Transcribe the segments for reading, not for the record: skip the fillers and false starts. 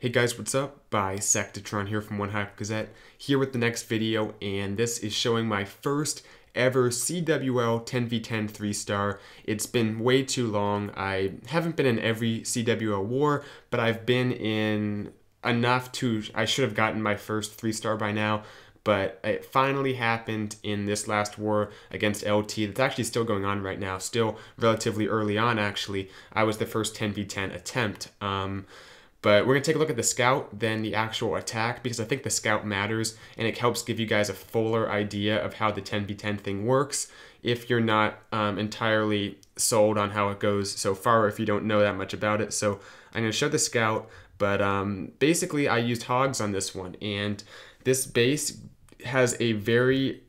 Hey guys, what's up? Bisectatron here from One Hive Gazette, here with the next video, and this is showing my first ever CWL 10v10 3-star. It's been way too long. I haven't been in every CWL war, but I've been in enough to, I should have gotten my first 3-star by now, but it finally happened in this last war against LT that's actually still going on right now, still relatively early on actually. I was the first 10v10 attempt. But we're going to take a look at the scout, then the actual attack, because I think the scout matters, and it helps give you guys a fuller idea of how the 10v10 thing works if you're not entirely sold on how it goes so far, if you don't know that much about it. So I'm going to show the scout, but basically I used hogs on this one, and this base has a very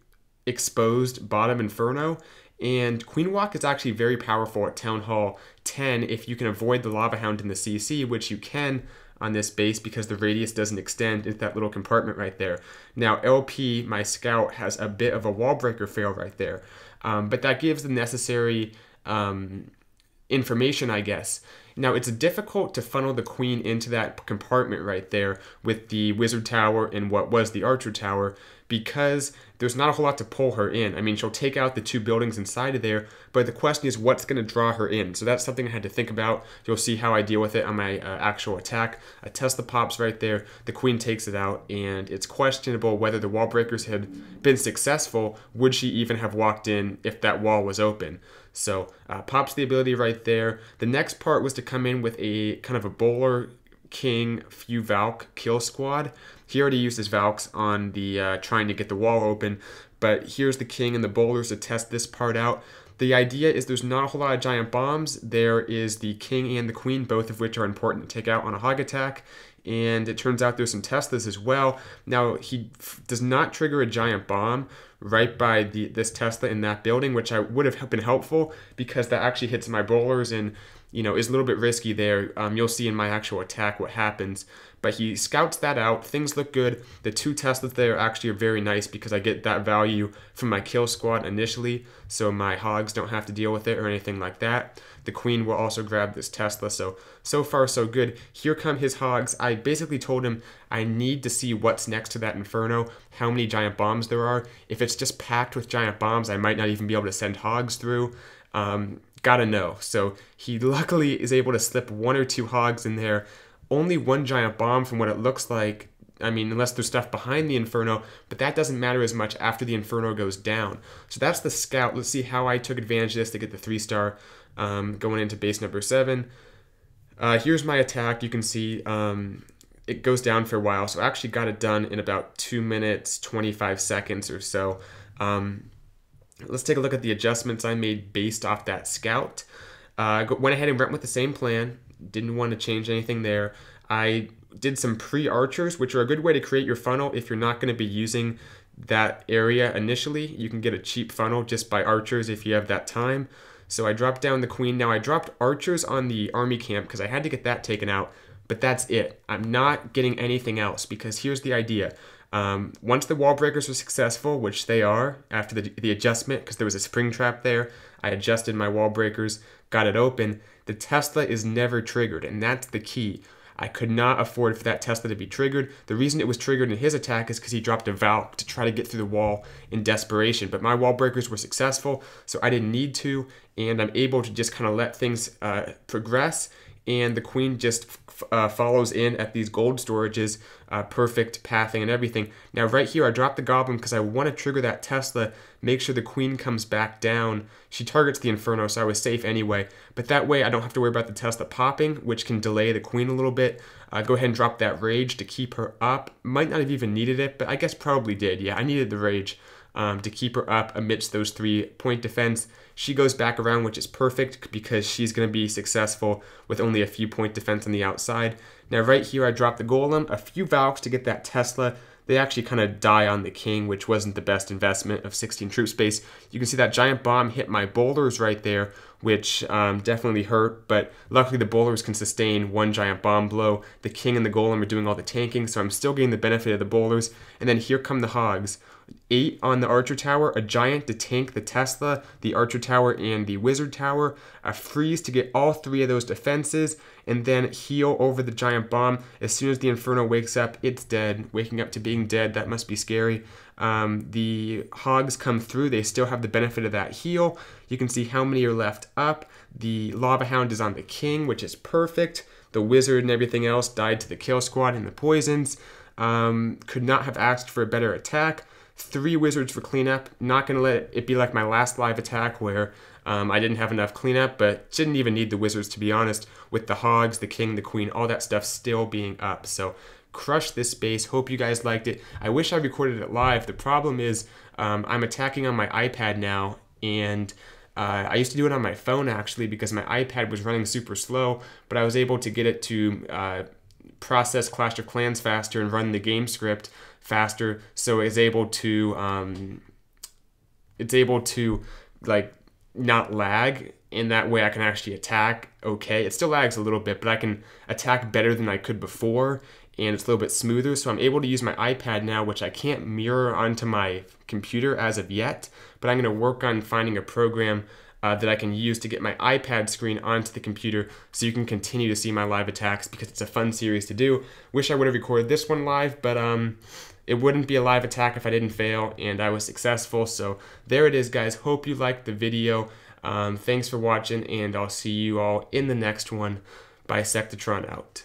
exposed bottom inferno. And Queen Walk is actually very powerful at Town Hall 10 if you can avoid the Lava Hound in the CC, which you can on this base because the radius doesn't extend into that little compartment right there. Now LP, my scout, has a bit of a wall breaker fail right there, but that gives the necessary information, I guess. Now it's difficult to funnel the queen into that compartment right there with the wizard tower and what was the archer tower, because there's not a whole lot to pull her in. I mean, she'll take out the two buildings inside of there, but the question is what's going to draw her in. So that's something I had to think about. You'll see how I deal with it on my actual attack. I test the pops right there, the queen takes it out, and it's questionable whether the wall breakers had been successful. Would she even have walked in if that wall was open? So pops the ability right there. The next part was to come in with a kind of a bowler king few Valk kill squad. He already used his Valks on the trying to get the wall open, but here's the king and the bowlers to test this part out. The idea is there's not a whole lot of giant bombs. There is the king and the queen, both of which are important to take out on a hog attack, and it turns out there's some Teslas as well. Now he does not trigger a giant bomb right by this Tesla in that building, which I would have been helpful because that actually hits my bowlers and, you know, is a little bit risky there. You'll see in my actual attack what happens, but he scouts that out. Things look good. The two Teslas there actually are very nice because I get that value from my kill squad initially, so my hogs don't have to deal with it or anything like that. The queen will also grab this Tesla, so far so good. Here come his hogs. I basically told him I need to see what's next to that inferno, how many giant bombs there are. If it's just packed with giant bombs, I might not even be able to send hogs through. Gotta know. So he luckily is able to slip one or two hogs in there. Only one giant bomb from what it looks like. I mean, unless there's stuff behind the inferno, but that doesn't matter as much after the inferno goes down. So that's the scout. Let's see how I took advantage of this to get the 3-star going into base number 7. Here's my attack. You can see it goes down for a while, so I actually got it done in about 2 minutes 25 seconds or so. Let's take a look at the adjustments I made based off that scout. Went ahead and went with the same plan. Didn't want to change anything there. I did some pre-archers, which are a good way to create your funnel if you're not going to be using that area initially. You can get a cheap funnel just by archers if you have that time. So I dropped down the queen. Now I dropped archers on the army camp because I had to get that taken out, but that's it. I'm not getting anything else because here's the idea. Once the wall breakers are successful, which they are after the adjustment, because there was a spring trap there, I adjusted my wall breakers, got it open. The Tesla is never triggered, and that's the key. I could not afford for that Tesla to be triggered. The reason it was triggered in his attack is because he dropped a Valk to try to get through the wall in desperation, but my wall breakers were successful, so I didn't need to, and I'm able to just kind of let things progress, and the queen just follows in at these gold storages, perfect pathing and everything. Now right here I dropped the goblin because I want to trigger that Tesla, make sure the queen comes back down. She targets the inferno, so I was safe anyway, but that way I don't have to worry about the Tesla popping, which can delay the queen a little bit. Go ahead and drop that rage to keep her up. Might not have even needed it, but I guess probably did. Yeah, I needed the rage to keep her up amidst those 3-point defense. She goes back around, which is perfect because she's going to be successful with only a few point defense on the outside. Now right here I dropped the golem, a few Valks to get that Tesla. They actually kind of die on the king, which wasn't the best investment of 16 troop space. You can see that giant bomb hit my bowlers right there, which definitely hurt, but luckily the bowlers can sustain one giant bomb blow. The king and the golem are doing all the tanking, so I'm still getting the benefit of the bowlers. And then here come the hogs. 8 on the Archer Tower, a Giant to tank the Tesla, the Archer Tower, and the Wizard Tower, a Freeze to get all 3 of those defenses, and then heal over the Giant Bomb. As soon as the Inferno wakes up, it's dead. Waking up to being dead, that must be scary. The Hogs come through, they still have the benefit of that heal. You can see how many are left up. The Lava Hound is on the King, which is perfect. The Wizard and everything else died to the Kill Squad and the Poisons. Could not have asked for a better attack. 3 Wizards for cleanup. Not going to let it be like my last live attack where I didn't have enough cleanup, but didn't even need the Wizards, to be honest, with the Hogs, the King, the Queen, all that stuff still being up. So crushed this space. Hope you guys liked it. I wish I recorded it live. The problem is I'm attacking on my iPad now, and I used to do it on my phone, actually, because my iPad was running super slow, but I was able to get it to process Clash of Clans faster and run the game script faster, so it's able to like not lag, and that way I can actually attack. Okay, it still lags a little bit, but I can attack better than I could before, and it's a little bit smoother, so I'm able to use my iPad now, which I can't mirror onto my computer as of yet, but I'm going to work on finding a program that I can use to get my iPad screen onto the computer so you can continue to see my live attacks, because it's a fun series to do. Wish I would have recorded this one live, but it wouldn't be a live attack if I didn't fail, and I was successful. So there it is, guys. Hope you liked the video. Thanks for watching, and I'll see you all in the next one. Bisectatron out.